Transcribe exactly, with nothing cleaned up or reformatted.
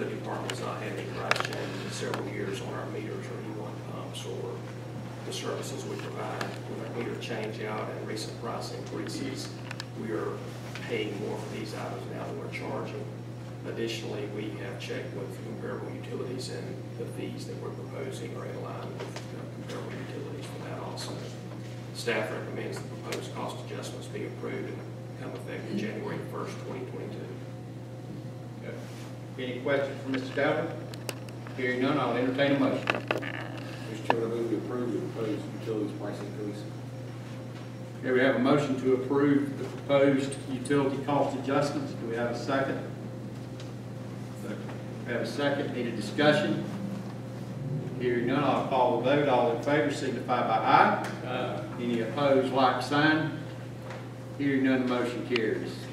the department's not had any correction in several years on our meters or any one pumps or the services we provide. With our meter change out and recent price increases, we are paying more for these items now than we're charging. Additionally, we have checked with comparable utilities, and the fees that we're proposing are in line with comparable utilities for that also. Staff recommends the proposed cost adjustments be approved and become effective January first, twenty twenty-two. Okay. Any questions from Mister Cowder? Hearing none, I'll entertain a motion. Mister Chairman, I move to approve the proposed utilities price increase. Here we have a motion to approve the proposed utility cost adjustments. Do we have a second? We have a second. Need a discussion? Hearing none, I'll call the vote. All in favor signify by aye. Aye. Any opposed, like sign. Hearing none, the motion carries.